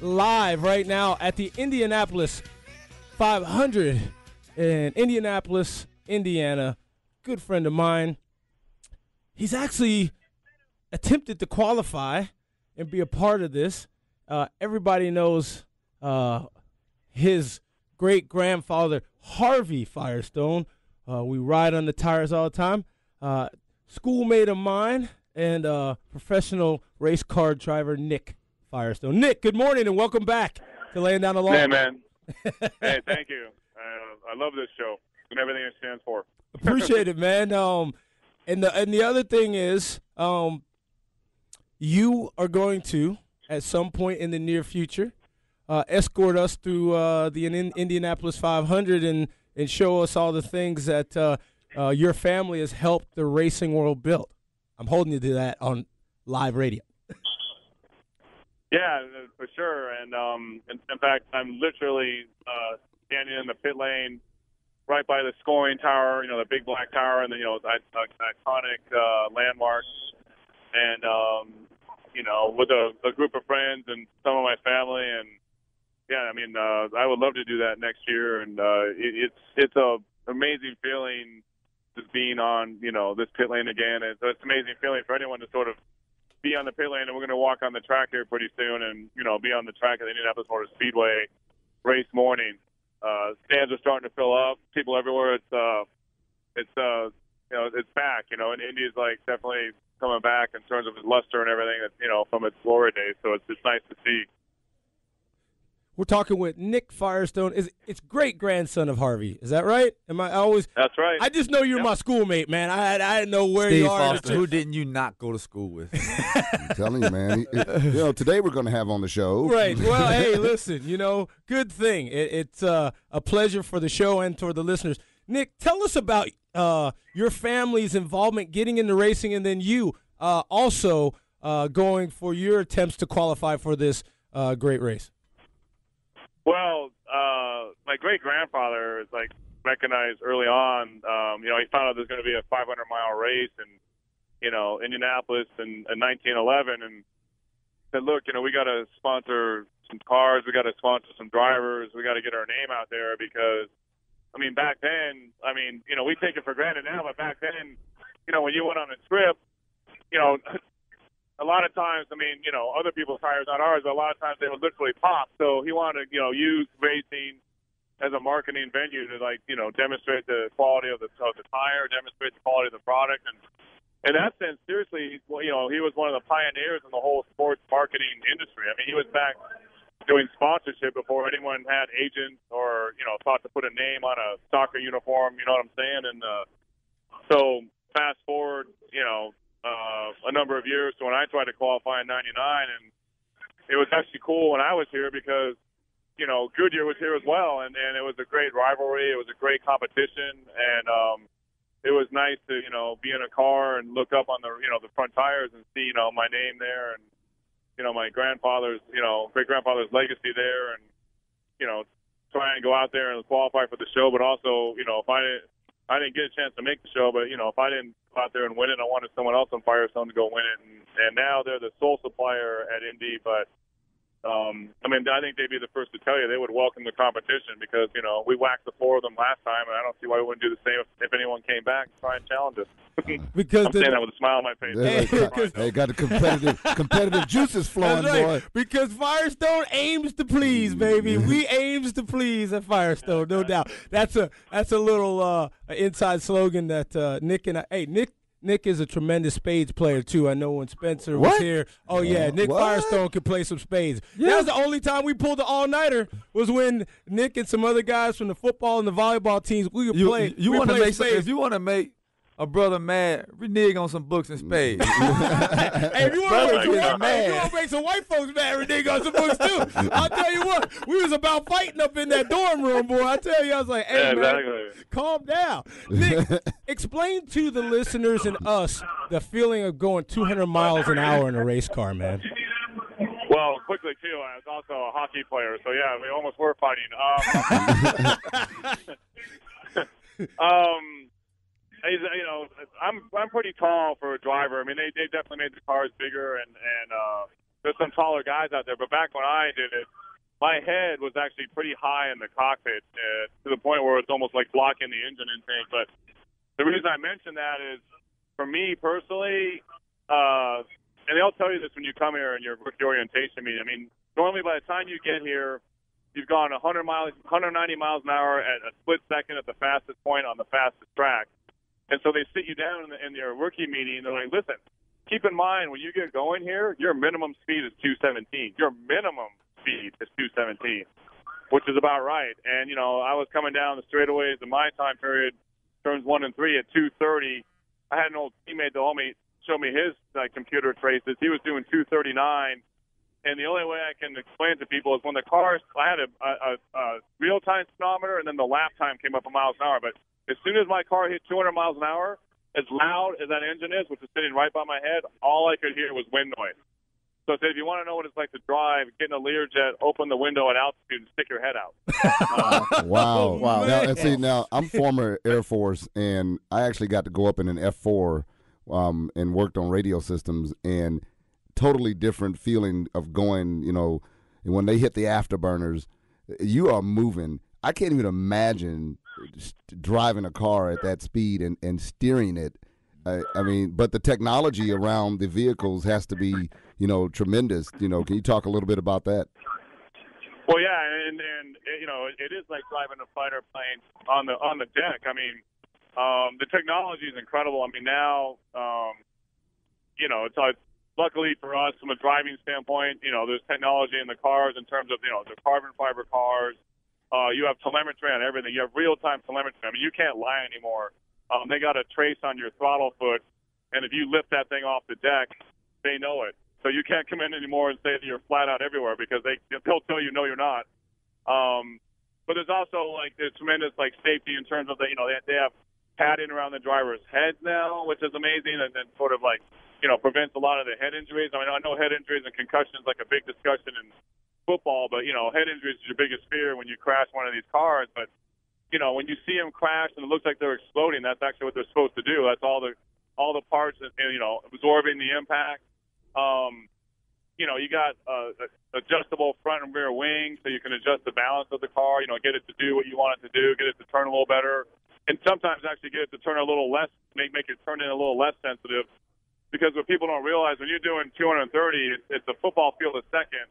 live right now at the Indianapolis 500 in Indianapolis, Indiana. Good friend of mine. He's actually attempted to qualify and be a part of this. Everybody knows his great-grandfather, Harvey Firestone. We ride on the tires all the time. Schoolmate of mine and professional race car driver, Nick Firestone. Nick, good morning and welcome back to Laying Down the Law. Hey, man. Hey, thank you. I love this show and everything it stands for. Appreciate it, man. And the other thing is you are going to, at some point in the near future, escort us through the Indianapolis 500 and show us all the things that your family has helped the racing world build. I'm holding you to that on live radio. Yeah, for sure. And in fact, I'm literally standing in the pit lane right by the scoring tower, you know, the big black tower, and then, you know, that iconic landmark. And, you know, with a group of friends and some of my family. And, yeah, I mean, I would love to do that next year. And it's an amazing feeling just being on, you know, this pit lane again. It's an amazing feeling for anyone to sort of be on the pit lane. And we're going to walk on the track here pretty soon and, you know, be on the track at the Indianapolis Motor Speedway race morning. Stands are starting to fill up. People everywhere. It's back. You know, and Indy's like definitely coming back in terms of its luster and everything. You know, from its glory days. So it's nice to see. We're talking with Nick Firestone. It's great grandson of Harvey. Is that right? Am I always? That's right. I just know you're my schoolmate, man. I didn't know where Steve you are. Foster. Who didn't you not go to school with? I'm telling you, man. You know, today we're going to have on the show. Right. Well, hey, listen. You know, good thing. It's a pleasure for the show and for the listeners. Nick, tell us about your family's involvement, getting into racing, and then you also going for your attempts to qualify for this great race. Well, my great-grandfather is, like, recognized early on. You know, he found out there's going to be a 500-mile race in, you know, Indianapolis in 1911 and said, look, you know, we got to sponsor some cars. We got to sponsor some drivers. We got to get our name out there because, I mean, back then, I mean, you know, we take it for granted now, but back then, you know, when you went on a trip, you know, a lot of times, I mean, you know, other people's tires, not ours, but a lot of times they would literally pop. So he wanted to, you know, use racing as a marketing venue to, like, you know, demonstrate the quality of the tire, demonstrate the quality of the product. And in that sense, seriously, you know, he was one of the pioneers in the whole sports marketing industry. I mean, he was back doing sponsorship before anyone had agents or, you know, thought to put a name on a soccer uniform, you know what I'm saying? And so fast forward, you know, a number of years to when I tried to qualify in 99, and it was actually cool when I was here because, you know, Goodyear was here as well, and it was a great rivalry. It was a great competition, and it was nice to, you know, be in a car and look up on the, you know, the front tires and see, you know, my name there and, you know, my grandfather's, you know, great-grandfather's legacy there and, you know, try and go out there and qualify for the show, but also, you know, I didn't get a chance to make the show, but, you know, if I didn't go out there and win it, I wanted someone else on Firestone to go win it. And now they're the sole supplier at Indy. But, I mean, I think they'd be the first to tell you they would welcome the competition because, you know, we whacked the four of them last time, and I don't see why we wouldn't do the same if anyone came back and try and challenge us. Because I'm saying that with a smile on my face. They got the competitive juices flowing, right, boy. Because Firestone aims to please, baby. We aims to please at Firestone, no doubt. That's a little inside slogan that Nick and I. Hey, Nick is a tremendous spades player too. I know when Spencer was here. Oh yeah, Nick Firestone could play some spades. Yeah. That was the only time we pulled the all-nighter was when Nick and some other guys from the football and the volleyball teams we could play. You want to make spades. If you want to make a brother mad, renege on some books and spades. Hey, if you want to make some white folks mad, renege on some books too. I'll tell you what, we was about fighting up in that dorm room, boy. I tell you, I was like, hey, yeah, man, exactly. Calm down. Nick, explain to the listeners and us the feeling of going 200 miles an hour in a race car, man. Well, quickly, too, I was also a hockey player, so, yeah, we almost were fighting. You know, I'm pretty tall for a driver. I mean, they definitely made the cars bigger, and there's some taller guys out there. But back when I did it, my head was actually pretty high in the cockpit to the point where it's almost like blocking the engine intake. But the reason I mention that is, for me personally, and they'll tell you this when you come here and your rookie orientation meeting. I mean, normally by the time you get here, you've gone 100 miles, 190 miles an hour at a split second at the fastest point on the fastest track. And so they sit you down in their rookie meeting, and they're like, listen, keep in mind when you get going here, your minimum speed is 217. Your minimum speed is 217, which is about right. And, you know, I was coming down the straightaways in my time period, turns 1 and 3 at 230. I had an old teammate that showed me his computer traces. He was doing 239. And the only way I can explain to people is when the cars, I had a real-time speedometer, and then the lap time came up a miles an hour. But as soon as my car hit 200 miles an hour, as loud as that engine is, which is sitting right by my head, all I could hear was wind noise. So I said, if you want to know what it's like to drive, get in a Learjet, open the window at altitude, and stick your head out. Wow. Wow. Now, I'm former Air Force, and I actually got to go up in an F4 and worked on radio systems, and totally different feeling of going, you know, and when they hit the afterburners, you are moving. I can't even imagine driving a car at that speed and steering it. I mean, but the technology around the vehicles has to be, you know, tremendous. You know, can you talk a little bit about that? Well, yeah, and you know, it is like driving a fighter plane on the deck. I mean, the technology is incredible. I mean, now, you know, it's like, luckily for us, from a driving standpoint, you know, there's technology in the cars in terms of, you know, the carbon fiber cars. You have telemetry on everything. You have real-time telemetry. I mean, you can't lie anymore. They got a trace on your throttle foot, and if you lift that thing off the deck, they know it. So you can't come in anymore and say that you're flat out everywhere because they'll tell you, no, you're not. But there's also, like, there's tremendous, like, safety in terms of, the, you know, they have padding around the driver's head now, which is amazing, and then sort of, like, you know, prevents a lot of the head injuries. I mean, I know head injuries and concussions like a big discussion in football, but, you know, head injuries is your biggest fear when you crash one of these cars. But, you know, when you see them crash and it looks like they're exploding, that's actually what they're supposed to do. That's all the parts, and, you know, absorbing the impact. You know, you got adjustable front and rear wings so you can adjust the balance of the car, you know, get it to do what you want it to do, get it to turn a little better, and sometimes actually get it to turn a little less, make it turn in a little less sensitive. Because what people don't realize, when you're doing 230, it's a football field a second,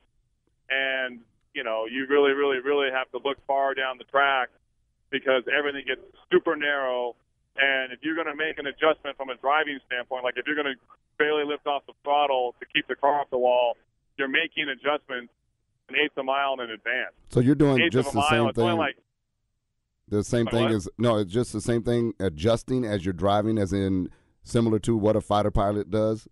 and, you know, you really, really, really have to look far down the track because everything gets super narrow. And if you're going to make an adjustment from a driving standpoint, like if you're going to barely lift off the throttle to keep the car off the wall, you're making adjustments an eighth of a mile in advance. So you're doing just the same thing. The same thing is – no, it's just the same thing adjusting as you're driving, as in – similar to what a fighter pilot does?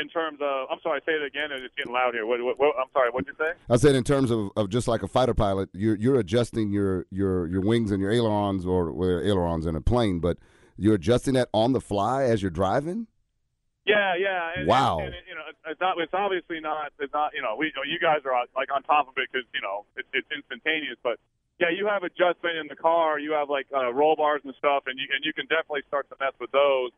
In terms of, I'm sorry, say it again. It's getting loud here. What, I'm sorry, what did you say? I said in terms of just like a fighter pilot, you're adjusting your wings and your ailerons, or ailerons in a plane, but you're adjusting that on the fly as you're driving? Yeah. Wow. And you know, it's obviously not, you know, you guys are like on top of it because, you know, it's instantaneous, but yeah, you have adjustment in the car. You have, like, roll bars and stuff, and you can definitely start to mess with those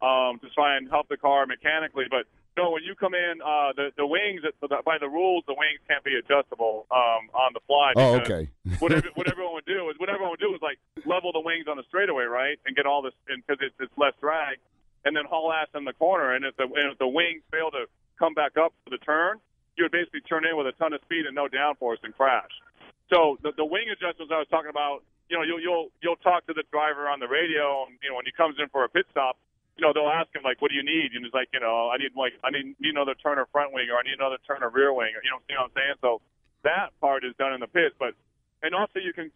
to try and help the car mechanically. But, no, when you come in, the wings, by the rules, the wings can't be adjustable on the fly. Oh, okay. what everyone would do is, like, level the wings on the straightaway, right, and get all this because it's less drag, and then haul ass in the corner. And if the wings fail to come back up for the turn, you would basically turn in with a ton of speed and no downforce and crash. So the wing adjustments I was talking about, you know, you'll talk to the driver on the radio, and, you know, when he comes in for a pit stop, you know, they'll ask him, like, what do you need? And he's like, you know, I need another turn or front wing, or I need another turn or rear wing, or, you know, see what I'm saying? So that part is done in the pits, but and also you can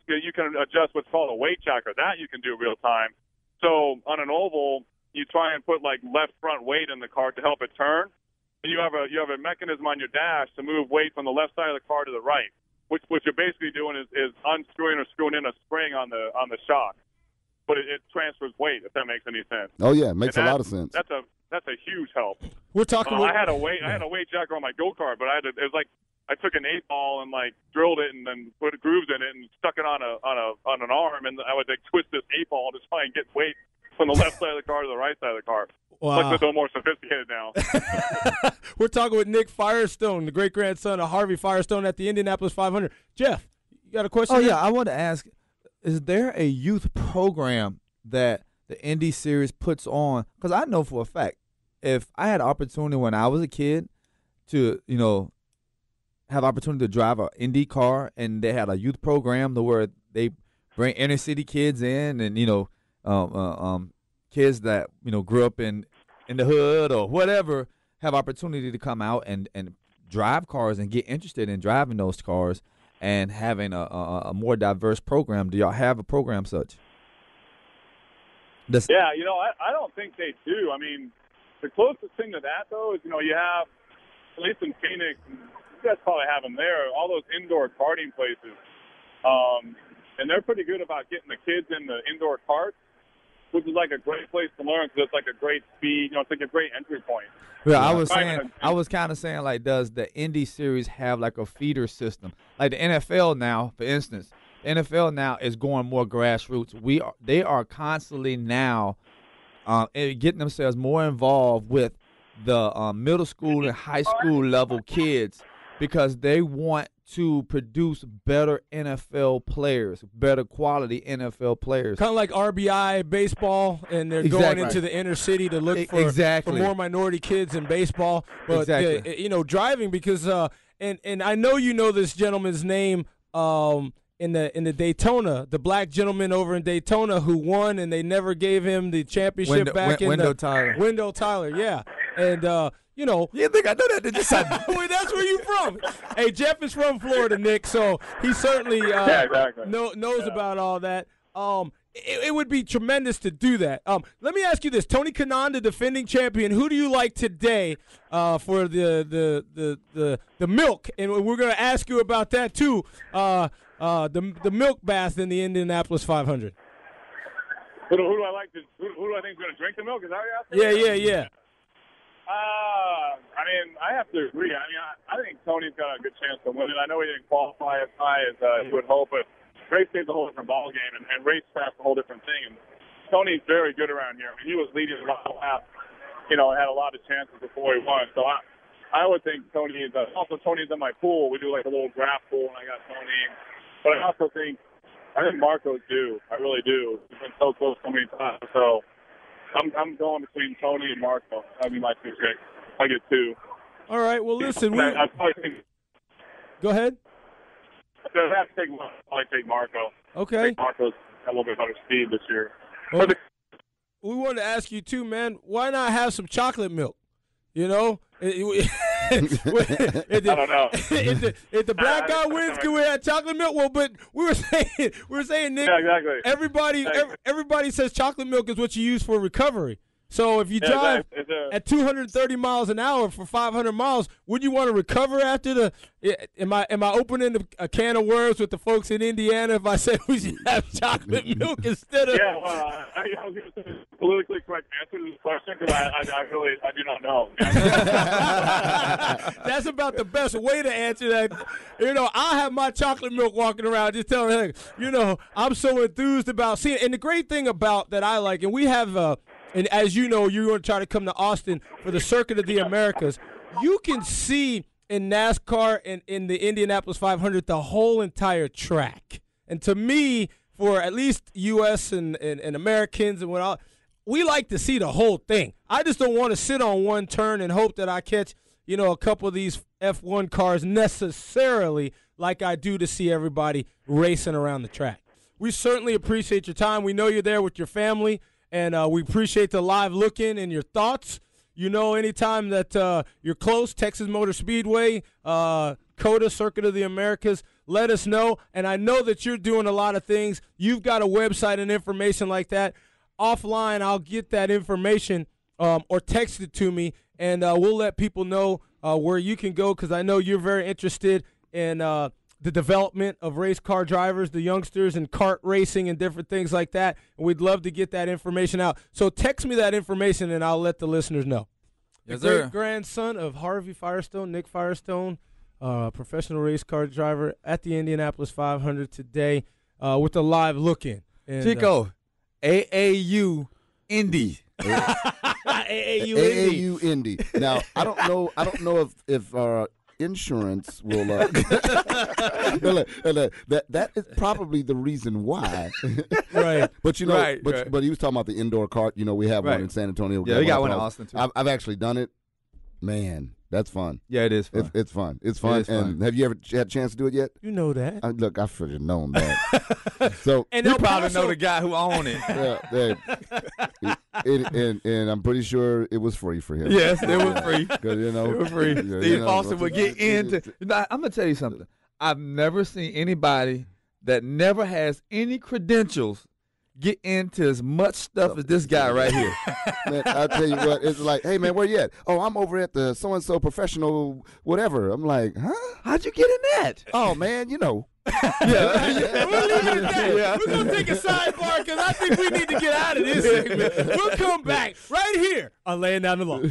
adjust what's called a weight checker. That you can do real time. So on an oval, you try and put, like, left front weight in the car to help it turn, and you have a mechanism on your dash to move weight from the left side of the car to the right. What you're basically doing is unscrewing or screwing in a spring on the shock, but it transfers weight, if that makes any sense. Oh yeah, it makes a lot of sense. That's a huge help. We're talking. I had a weight jacker on my go kart, but it was like I took an 8-ball and, like, drilled it and then put grooves in it and stuck it on an arm, and I would, like, twist this 8-ball to try and get weight from the left side of the car to the right side of the car. Wow. Looks a little more sophisticated now. We're talking with Nick Firestone, the great-grandson of Harvey Firestone at the Indianapolis 500. Jeff, you got a question? Oh, yeah. I want to ask, is there a youth program that the Indy Series puts on? Because I know for a fact, if I had opportunity when I was a kid to, you know, have opportunity to drive an Indy car, and they had a youth program to where they bring inner-city kids in and, you know, kids that, you know, grew up in the hood or whatever have opportunity to come out and drive cars and get interested in driving those cars and having a more diverse program. Do y'all have a program such? Yeah, you know, I don't think they do. I mean, the closest thing to that, though, is, you know, you have, at least in Phoenix, you guys probably have them there, all those indoor karting places. And they're pretty good about getting the kids in the indoor karts, which is like a great place to learn because it's like a great speed, you know, it's like a great entry point. Yeah, I was kind of saying, like, does the Indy Series have like a feeder system? Like the NFL now, for instance, the NFL now is going more grassroots. They are constantly now getting themselves more involved with the middle school and high school level kids because they want to produce better NFL players, better quality NFL players. Kind of like RBI baseball, and they're exactly. Going into the inner city to look for more minority kids in baseball. But, exactly. You know, driving because and I know you know this gentleman's name in the Daytona, the black gentleman over in Daytona who won, and they never gave him the championship Wendell Tyler, yeah. And, you know. You think I know that? Did you say that's where you from? Hey, Jeff is from Florida, Nick, so he certainly knows about all that. It would be tremendous to do that. Let me ask you this. Tony Kanan, the defending champion, who do you like today for the milk? And we're going to ask you about that, too, the milk bath in the Indianapolis 500. Who do I like? Who do I think is going to drink the milk? Is that what you're asking? Yeah. I mean, I have to agree. I mean, I think Tony's got a good chance to win it. I know he didn't qualify as high as he would hope, but race day's a whole different ballgame, and race track's a whole different thing. And Tony's very good around here. I mean, he was leading the lap, you know, had a lot of chances before he won. So I would think Tony is also Tony's in my pool. We do like a little draft pool, and I got Tony. But I also think Marcos do. I really do. He's been so close so many times. So. I'm going between Tony and Marco. I mean, my two picks. I get two. All right. Well, listen. I probably think, go ahead. I have to take one. I probably take Marco. Okay. I think Marco's a little bit better speed this year. Well, we wanted to ask you too, man. Why not have some chocolate milk? You know. I don't know. If the black guy wins, can we have chocolate milk? Well, but we were saying, Nick, yeah, exactly. Everybody says chocolate milk is what you use for recovery. So if you drive at 230 miles an hour for 500 miles, would you want to recover after the? Am I opening a can of worms with the folks in Indiana if I say we should have chocolate milk instead of? Yeah, well, I was going to say politically correct answer to this question because I really do not know. That's about the best way to answer that. You know, I have my chocolate milk walking around just telling her, you know, I'm so enthused about seeing. And the great thing about that I like, and we have and as you know, you're going to try to come to Austin for the Circuit of the Americas. You can see in NASCAR and in the Indianapolis 500 the whole entire track. And to me, for at least U.S. and Americans and what all, we like to see the whole thing. I just don't want to sit on one turn and hope that I catch, you know, a couple of these F1 cars necessarily like I do to see everybody racing around the track. We certainly appreciate your time. We know you're there with your family. And we appreciate the live look-in and your thoughts. You know, anytime that you're close, Texas Motor Speedway, COTA, Circuit of the Americas, let us know. And I know that you're doing a lot of things. You've got a website and information like that. Offline, I'll get that information or text it to me, and we'll let people know where you can go because I know you're very interested in the development of race car drivers, the youngsters, and kart racing and different things like that. And we'd love to get that information out. So text me that information, and I'll let the listeners know. Yes, the great-grandson of Harvey Firestone, Nick Firestone, professional race car driver at the Indianapolis 500 today with a live look-in. And, Chico, AAU Indy. AAU Indy. AAU Indy. Now, I don't know if insurance will that is probably the reason why. Right. But you know, right, but he was talking about the indoor kart. You know, we have one in San Antonio. Yeah, we got one in Austin too. I've actually done it. Man, that's fun. Yeah, it is fun. It's fun. Have you ever had a chance to do it yet? You know that. Look, I should have known that. So and they'll probably know the guy who owned it. Yeah, and I'm pretty sure it was free for him. Yes, they were free. You know, they were free. Steve Austin would get into – I'm going to tell you something. I've never seen anybody that never has any credentials get into as much stuff as this guy right here. Man, I tell you what, it's like, hey, man, where you at? Oh, I'm over at the so-and-so professional whatever. I'm like, huh? How'd you get in that? Oh, man, you know. Yeah. We'll leave it at that. Yeah. We're going to take a sidebar because I think we need to get out of this segment. We'll come back right here on Laying Down the Law.